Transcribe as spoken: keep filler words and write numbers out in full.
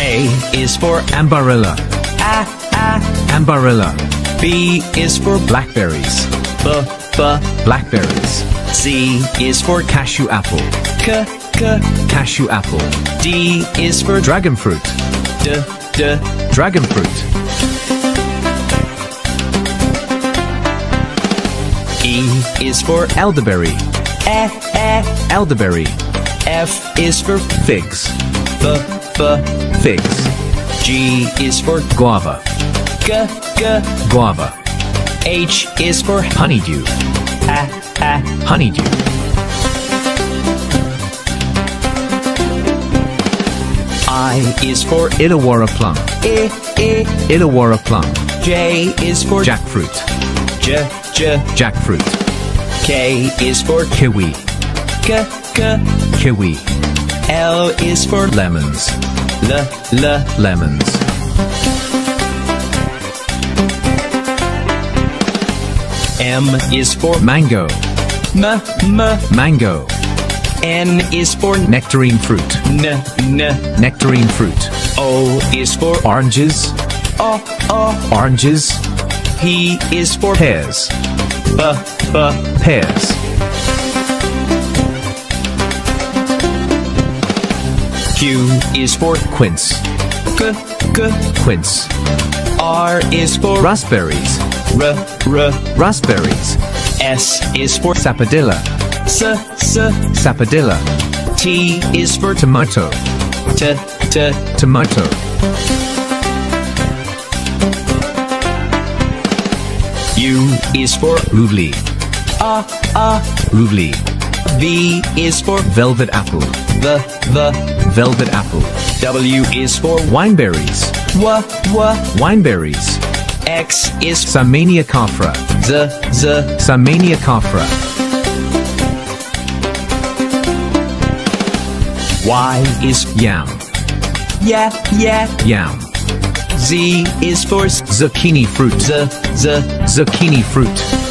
A is for Ambarella. Ah, ah, Ambarella. B is for blackberries. B, b, blackberries. C is for cashew apple. K, k, cashew apple. D is for dragon fruit. D, d, dragon fruit. E is for elderberry. Eh, eh, elderberry. F is for figs. F, f, figs. G is for guava. G, g, guava. H is for honeydew. Ah, ah, honeydew. I is for Illawarra plum. I, I, Illawarra plum. J is for jackfruit. J, J, jackfruit. K is for kiwi. K, k, kiwi. L is for lemons. L, l, lemons. M is for mango. M, m, mango. N is for nectarine fruit. N, n, nectarine fruit. O is for oranges. O, o, oranges. P is for pears. B, b, pears. Q is for quince. K, k, quince. R is for raspberries. R, r, raspberries. S is for sapodilla. S, s, sapodilla. T is for tomato. T, t, tomato. U is for lovely. Ah, ah, lovely. V is for velvet apple. The, the, velvet apple. W is for wineberries. Wa, wa, wineberries. X is Samania kafra. Z, z, Samania kafra. Y is yam. Yeah, yeah, yam. Z is for zucchini fruit. Z, z, zucchini fruit.